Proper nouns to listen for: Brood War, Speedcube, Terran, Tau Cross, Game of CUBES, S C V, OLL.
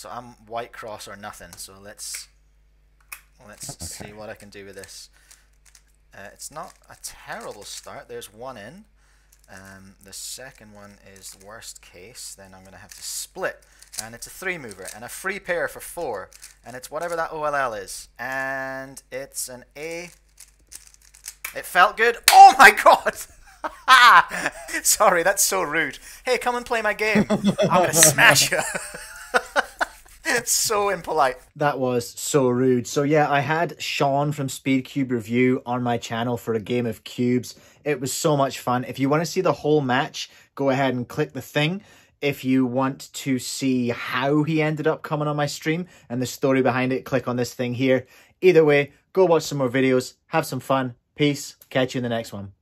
So I'm white cross or nothing. So let's see what I can do with this. It's not a terrible start. There's one in. The second one is worst case. Then I'm going to have to split. And it's a 3-mover and a free pair for 4. And it's whatever that OLL is. And it's an A. It felt good. Oh my god! Sorry, that's so rude. Hey, come and play my game. I'm going to smash you. It's so impolite. That was so rude. So yeah, I had Sean from Speedcube Review on my channel for a game of cubes. It was so much fun. If you want to see the whole match, go ahead and click the thing. If you want to see how he ended up coming on my stream and the story behind it, click on this thing here. Either way, go watch some more videos, have some fun. Peace. Catch you in the next one.